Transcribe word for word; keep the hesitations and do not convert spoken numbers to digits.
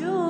you.